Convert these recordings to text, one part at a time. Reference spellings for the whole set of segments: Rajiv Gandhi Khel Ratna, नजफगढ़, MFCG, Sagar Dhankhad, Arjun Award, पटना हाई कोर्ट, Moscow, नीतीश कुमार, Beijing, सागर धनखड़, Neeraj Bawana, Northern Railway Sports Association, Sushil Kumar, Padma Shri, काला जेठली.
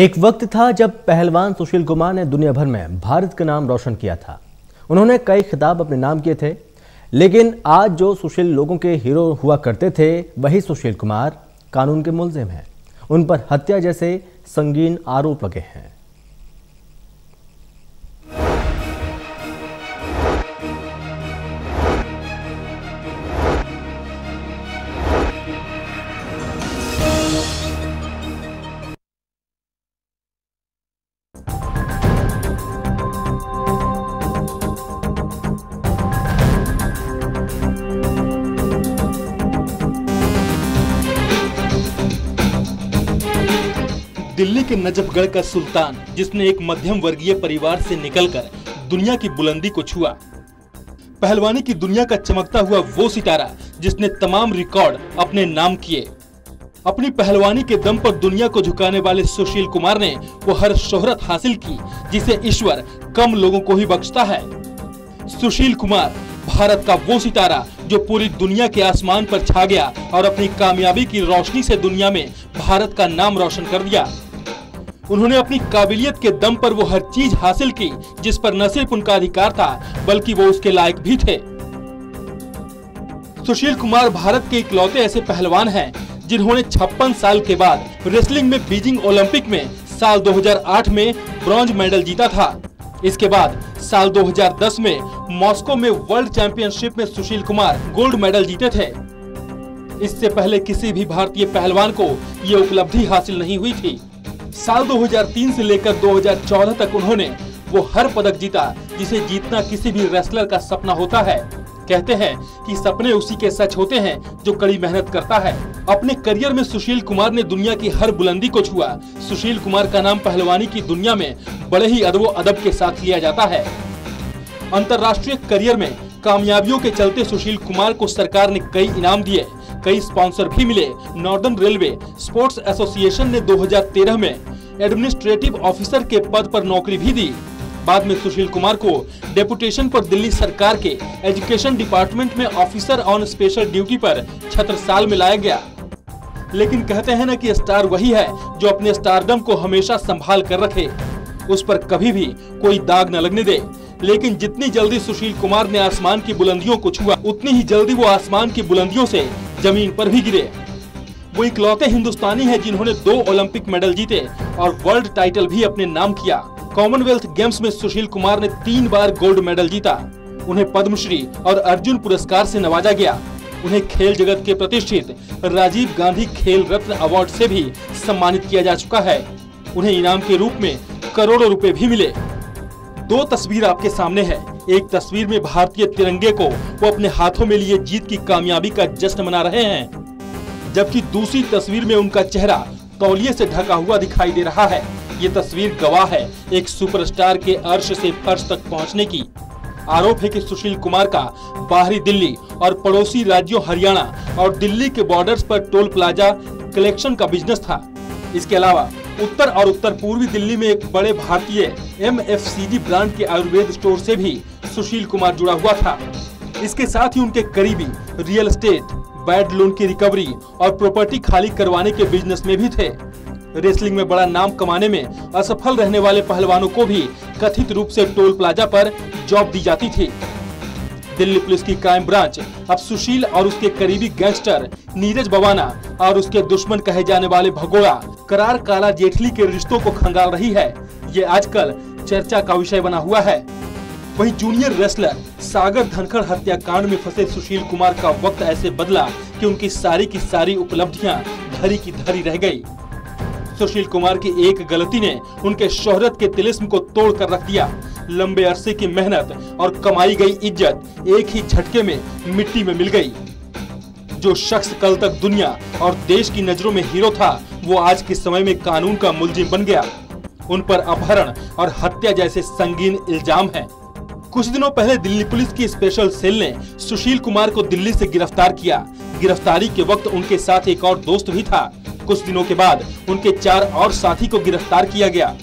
एक वक्त था जब पहलवान सुशील कुमार ने दुनिया भर में भारत का नाम रोशन किया था। उन्होंने कई खिताब अपने नाम किए थे, लेकिन आज जो सुशील लोगों के हीरो हुआ करते थे वही सुशील कुमार कानून के मुलजिम हैं। उन पर हत्या जैसे संगीन आरोप लगे हैं। दिल्ली के नजफगढ़ का सुल्तान, जिसने एक मध्यम वर्गीय परिवार से निकलकर दुनिया की बुलंदी को छुआ। पहलवानी की दुनिया का चमकता हुआ वो सितारा जिसने तमाम रिकॉर्ड अपने नाम किए। अपनी पहलवानी के दम पर दुनिया को झुकाने वाले सुशील कुमार ने वो हर शोहरत हासिल की जिसे ईश्वर कम लोगों को ही बख्शता है। सुशील कुमार भारत का वो सितारा जो पूरी दुनिया के आसमान पर छा गया और अपनी कामयाबी की रोशनी से दुनिया में भारत का नाम रोशन कर दिया। उन्होंने अपनी काबिलियत के दम पर वो हर चीज हासिल की जिस पर न सिर्फ उनका अधिकार था बल्कि वो उसके लायक भी थे। सुशील कुमार भारत के इकलौते ऐसे पहलवान हैं जिन्होंने 56 साल के बाद रेसलिंग में बीजिंग ओलंपिक में साल 2008 में ब्रॉन्ज मेडल जीता था। इसके बाद साल 2010 में मॉस्को में वर्ल्ड चैंपियनशिप में सुशील कुमार गोल्ड मेडल जीते थे। इससे पहले किसी भी भारतीय पहलवान को ये उपलब्धि हासिल नहीं हुई थी। साल 2003 से लेकर 2014 तक उन्होंने वो हर पदक जीता जिसे जीतना किसी भी रेसलर का सपना होता है। कहते हैं कि सपने उसी के सच होते हैं जो कड़ी मेहनत करता है। अपने करियर में सुशील कुमार ने दुनिया की हर बुलंदी को छुआ। सुशील कुमार का नाम पहलवानी की दुनिया में बड़े ही अदब के साथ लिया जाता है। अंतर्राष्ट्रीय करियर में कामयाबियों के चलते सुशील कुमार को सरकार ने कई इनाम दिए, कई स्पॉन्सर भी मिले। नॉर्दर्न रेलवे स्पोर्ट्स एसोसिएशन ने 2013 में एडमिनिस्ट्रेटिव ऑफिसर के पद पर नौकरी भी दी। बाद में सुशील कुमार को डेपुटेशन पर दिल्ली सरकार के एजुकेशन डिपार्टमेंट में ऑफिसर ऑन स्पेशल ड्यूटी पर 76 साल में लाया गया। लेकिन कहते हैं न कि स्टार वही है जो अपने स्टारडम को हमेशा संभाल कर रखे, उस पर कभी भी कोई दाग न लगने दे। लेकिन जितनी जल्दी सुशील कुमार ने आसमान की बुलंदियों को छुआ, उतनी ही जल्दी वो आसमान की बुलंदियों से जमीन पर भी गिरे। वो इकलौते हिंदुस्तानी हैं जिन्होंने 2 ओलंपिक मेडल जीते और वर्ल्ड टाइटल भी अपने नाम किया। कॉमनवेल्थ गेम्स में सुशील कुमार ने 3 बार गोल्ड मेडल जीता। उन्हें पद्मश्री और अर्जुन पुरस्कार से नवाजा गया। उन्हें खेल जगत के प्रतिष्ठित राजीव गांधी खेल रत्न अवार्ड से भी सम्मानित किया जा चुका है। उन्हें इनाम के रूप में करोड़ों रुपए भी मिले। 2 तस्वीर आपके सामने है। एक तस्वीर में भारतीय तिरंगे को वो अपने हाथों में लिए जीत की कामयाबी का जश्न मना रहे हैं, जबकि दूसरी तस्वीर में उनका चेहरा तौलिए से ढका हुआ दिखाई दे रहा है। ये तस्वीर गवाह है एक सुपरस्टार के अर्श से फर्श तक पहुंचने की। आरोप है कि सुशील कुमार का बाहरी दिल्ली और पड़ोसी राज्यों हरियाणा और दिल्ली के बॉर्डर्स पर टोल प्लाजा कलेक्शन का बिजनेस था। इसके अलावा उत्तर और उत्तर पूर्वी दिल्ली में एक बड़े भारतीय MFCG ब्रांड के आयुर्वेद स्टोर से भी सुशील कुमार जुड़ा हुआ था। इसके साथ ही उनके करीबी रियल एस्टेट, बैड लोन की रिकवरी और प्रॉपर्टी खाली करवाने के बिजनेस में भी थे। रेसलिंग में बड़ा नाम कमाने में असफल रहने वाले पहलवानों को भी कथित रूप से टोल प्लाजा पर जॉब दी जाती थी। दिल्ली पुलिस की क्राइम ब्रांच अब सुशील और उसके करीबी गैंगस्टर नीरज बवाना और उसके दुश्मन कहे जाने वाले भगोड़ा करार काला जेठली के रिश्तों को खंगाल रही है। ये आजकल चर्चा का विषय बना हुआ है। वहीं जूनियर रेसलर सागर धनखड़ हत्याकांड में फंसे सुशील कुमार का वक्त ऐसे बदला कि उनकी सारी की सारी उपलब्धियां धरी की धरी रह गई। सुशील कुमार की एक गलती ने उनके शोहरत के तिलिस्म को तोड़ कर रख दिया। लंबे अरसे की मेहनत और कमाई गई इज्जत एक ही झटके में मिट्टी में मिल गई। जो शख्स कल तक दुनिया और देश की नजरों में हीरो था वो आज के समय में कानून का मुलजिम बन गया। उन पर अपहरण और हत्या जैसे संगीन इल्जाम हैं। कुछ दिनों पहले दिल्ली पुलिस की स्पेशल सेल ने सुशील कुमार को दिल्ली से गिरफ्तार किया। गिरफ्तारी के वक्त उनके साथ एक और दोस्त भी था। कुछ दिनों के बाद उनके 4 और साथी को गिरफ्तार किया गया।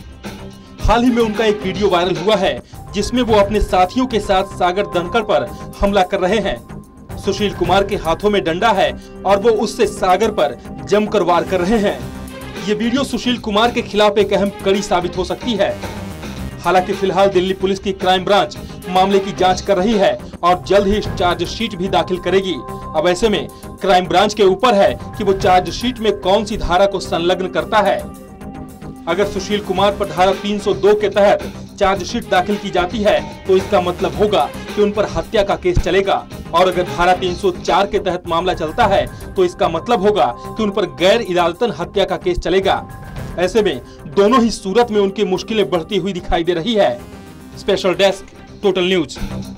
हाल ही में उनका एक वीडियो वायरल हुआ है जिसमें वो अपने साथियों के साथ सागर धनखड़ पर हमला कर रहे हैं। सुशील कुमार के हाथों में डंडा है और वो उससे सागर पर जमकर वार कर रहे हैं। ये वीडियो सुशील कुमार के खिलाफ एक अहम कड़ी साबित हो सकती है। हालांकि फिलहाल दिल्ली पुलिस की क्राइम ब्रांच मामले की जांच कर रही है और जल्द ही चार्जशीट भी दाखिल करेगी। अब ऐसे में क्राइम ब्रांच के ऊपर है कि वो चार्जशीट में कौन सी धारा को संलग्न करता है। अगर सुशील कुमार पर धारा 302 के तहत चार्जशीट दाखिल की जाती है तो इसका मतलब होगा कि उन पर हत्या का केस चलेगा, और अगर धारा 304 के तहत मामला चलता है तो इसका मतलब होगा कि उन पर गैर इरादतन हत्या का केस चलेगा। ऐसे में दोनों ही सूरत में उनकी मुश्किलें बढ़ती हुई दिखाई दे रही है। Special desk, total news.